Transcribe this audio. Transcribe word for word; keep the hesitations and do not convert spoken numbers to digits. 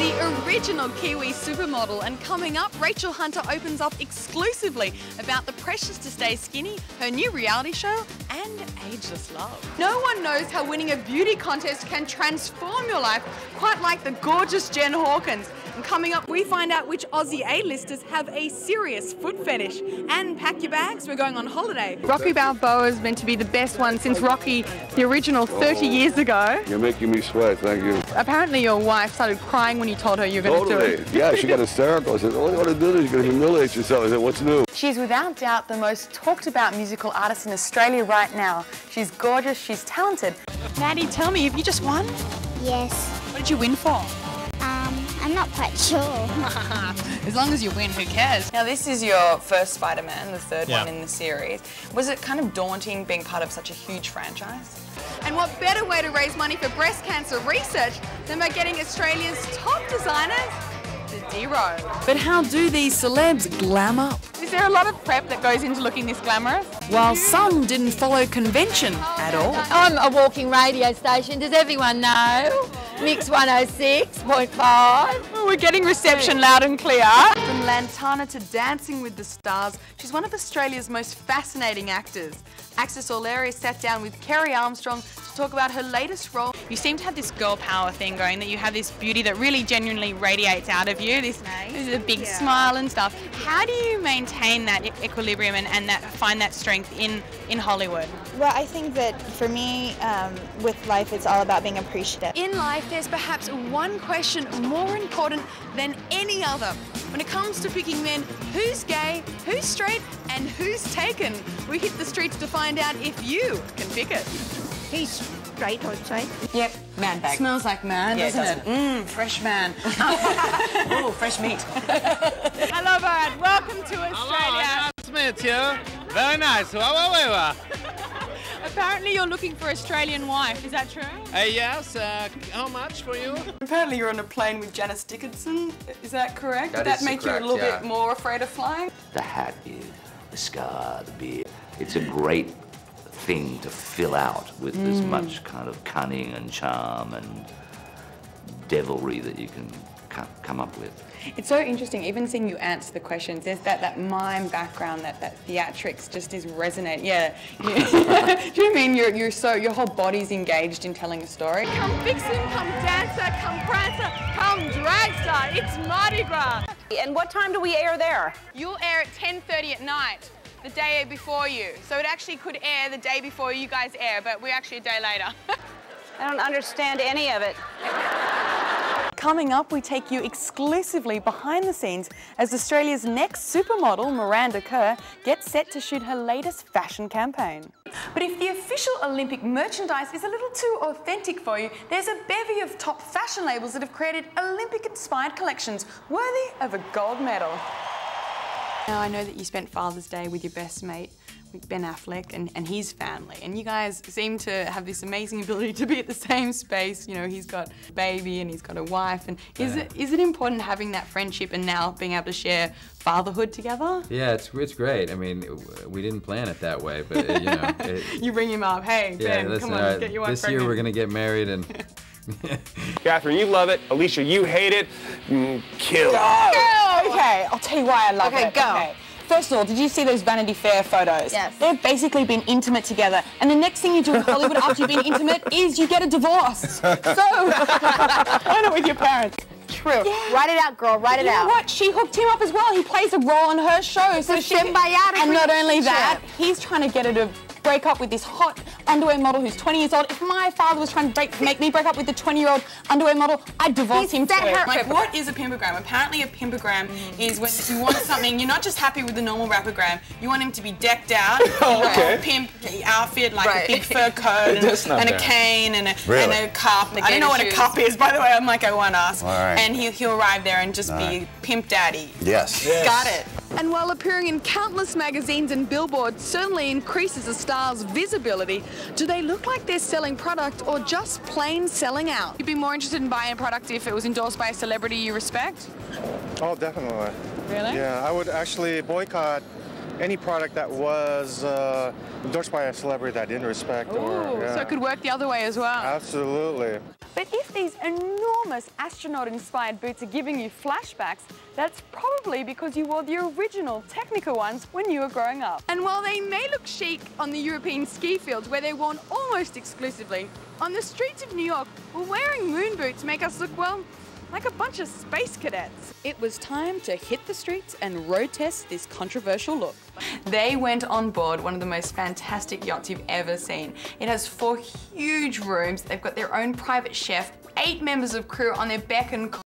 the original Kiwi supermodel. And coming up, Rachel Hunter opens up exclusively about the pressures to stay skinny, her new reality show, and ageless love. No one knows how winning a beauty contest can transform your life, quite like the gorgeous Jen Hawkins. And coming up, we find out which Aussie A-listers have a serious foot fetish. And pack your bags, we're going on holiday. Rocky Balboa is meant to be the best one since Rocky, the original, thirty oh, years ago. You're making me sweat, thank you. Apparently your wife started crying when you told her you were going to totally. do it. Yeah, she got hysterical. I said, all you want to do is you're going to humiliate yourself. I said, what's new? She's without doubt the most talked about musical artist in Australia right now. She's gorgeous, she's talented. Maddie, tell me, have you just won? Yes. What did you win for? I'm not quite sure. As long as you win, who cares? Now, this is your first Spider-Man, the third yeah. one in the series. Was it kind of daunting being part of such a huge franchise? And what better way to raise money for breast cancer research than by getting Australia's top designers to D-Row. But how do these celebs glam up? Is there a lot of prep that goes into looking this glamorous? While some didn't follow convention oh, at all. I'm a walking radio station, does everyone know? Mix one oh six point five. We're getting reception loud and clear. From Lantana to Dancing with the Stars, she's one of Australia's most fascinating actors. Axis O'Leary sat down with Kerry Armstrong to talk about her latest role. You seem to have this girl power thing going, that you have this beauty that really genuinely radiates out of you, this, nice. this is a big yeah. smile and stuff. How do you maintain that equilibrium and, and that find that strength in, in Hollywood? Well, I think that for me, um, with life, it's all about being appreciative. In life, there's perhaps one question more important than any other. When it comes to picking men, who's gay, who's straight, and who's taken? We hit the streets to find out if you can pick it. He's straight, I'd say. Yep, man bag. Smells like man, yeah, doesn't it? Mmm, fresh man. Ooh, fresh meat. Hello, bud. Welcome to Australia. Hello, nice to meet you. Very nice. Wow, apparently you're looking for an Australian wife, is that true? Uh, yes, uh, how much for you? Apparently you're on a plane with Janice Dickinson, is that correct? That Did that make correct, you a little yeah. bit more afraid of flying? The hat is, the scar, the beard, it's a great thing to fill out with mm. as much kind of cunning and charm and devilry that you can come up with. It's so interesting, even seeing you answer the questions, there's that, that mime background, that, that theatrics just is resonant. Yeah. Do you mean you're, you're so, your whole body's engaged in telling a story? Come vixen, come dancer, come prancer, come dragster, it's Mardi Gras. And what time do we air there? You'll air at ten thirty at night, the day before you. So it actually could air the day before you guys air, but we're actually a day later. I don't understand any of it. Coming up, we take you exclusively behind the scenes as Australia's next supermodel, Miranda Kerr, gets set to shoot her latest fashion campaign. But if the official Olympic merchandise is a little too authentic for you, there's a bevy of top fashion labels that have created Olympic-inspired collections worthy of a gold medal. Now, I know that you spent Father's Day with your best mate, with Ben Affleck and, and his family, and you guys seem to have this amazing ability to be at the same space. You know, he's got a baby and he's got a wife, and is yeah. it is it important having that friendship and now being able to share fatherhood together? Yeah, it's it's great. I mean, we didn't plan it that way, but it, you know. It, you bring him up, hey, yeah, Ben, listen, come on, right, get your wife This pregnant. year we're gonna get married and... Kathryn, you love it. Alicia, you hate it. Mm, kill. Go! Go! Okay, I'll tell you why I love okay, it. Go. Okay, go. First of all, did you see those Vanity Fair photos? Yes. They've basically been intimate together. And the next thing you do in Hollywood after you've been intimate is you get a divorce. So, why not with your parents? True. Yeah. Write it out, girl. Write it you out. You know what? She hooked him up as well. He plays a role on her show. So she. And not only that, he's trying to get her to break up with this hot underwear model who's twenty years old. If my father was trying to break, make me break up with the twenty-year-old underwear model, I'd divorce him too. Like, what is a pimpergram? Apparently, a pimpergram mm. is when you want something. You're not just happy with the normal wrapagram. You want him to be decked out, oh, okay. a pimp outfit, like right. a big fur coat and, and a cane and a, really? and a cup. I don't know what shoes. a cup is, by the way. I might go one ask. Right. And he, he'll arrive there and just right. be pimp daddy. Yes. yes. Got it. And while appearing in countless magazines and billboards certainly increases a star's visibility, do they look like they're selling product or just plain selling out? You'd be more interested in buying a product if it was endorsed by a celebrity you respect? Oh, definitely. Really? Yeah, I would actually boycott any product that was uh, endorsed by a celebrity that I didn't respect. Ooh, or, yeah. So it could work the other way as well. Absolutely. But if these enormous astronaut-inspired boots are giving you flashbacks, that's probably because you wore the original Technica ones when you were growing up. And while they may look chic on the European ski fields, where they're worn almost exclusively, on the streets of New York, well, wearing moon boots make us look, well, like a bunch of space cadets. It was time to hit the streets and road test this controversial look. They went on board one of the most fantastic yachts you've ever seen. It has four huge rooms, they've got their own private chef, eight members of crew on their beck and call.